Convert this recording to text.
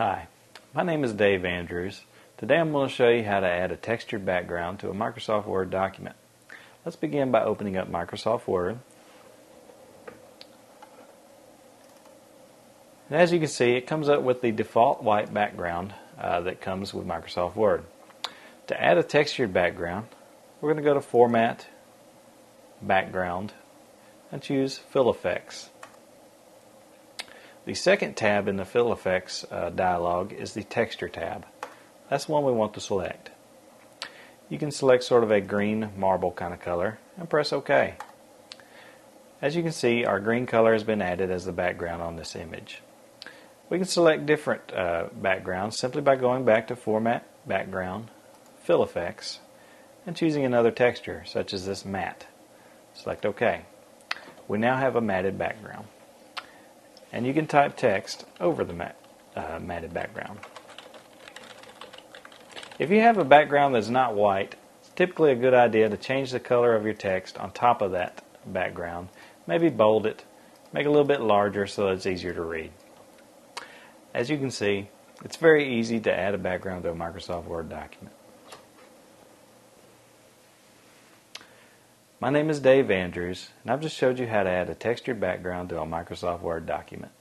Hi, my name is Dave Andrews. Today I'm going to show you how to add a textured background to a Microsoft Word document. Let's begin by opening up Microsoft Word. And as you can see, it comes up with the default white background that comes with Microsoft Word. To add a textured background, we're going to go to Format, Background, and choose Fill Effects. The second tab in the Fill Effects dialog is the Texture tab. That's the one we want to select. You can select sort of a green marble kind of color and press OK. As you can see, our green color has been added as the background on this image. We can select different backgrounds simply by going back to Format, Background, Fill Effects, and choosing another texture, such as this matte. Select OK. We now have a matted background. And you can type text over the matted background. If you have a background that's not white, it's typically a good idea to change the color of your text on top of that background. Maybe bold it, make it a little bit larger so that it's easier to read. As you can see, it's very easy to add a background to a Microsoft Word document. My name is Dave Andrews, and I've just showed you how to add a textured background to a Microsoft Word document.